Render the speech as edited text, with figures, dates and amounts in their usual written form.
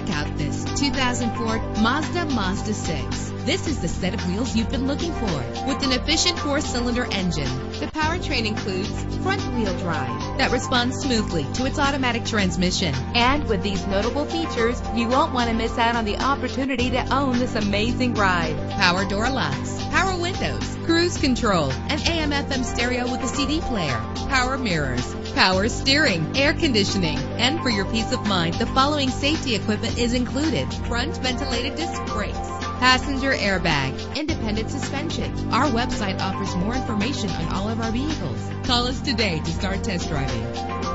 check out this 2004 Mazda 6. This is the set of wheels you've been looking for, with an efficient 4-cylinder engine. The powertrain includes front-wheel drive that responds smoothly to its automatic transmission. And with these notable features, you won't want to miss out on the opportunity to own this amazing ride. Power door locks, power windows, cruise control, an AM/FM stereo with a CD player, power mirrors, power steering, air conditioning. And for your peace of mind, the following safety equipment is included: front ventilated disc brakes, passenger airbag, independent suspension. Our website offers more information on all of our vehicles. Call us today to start test driving.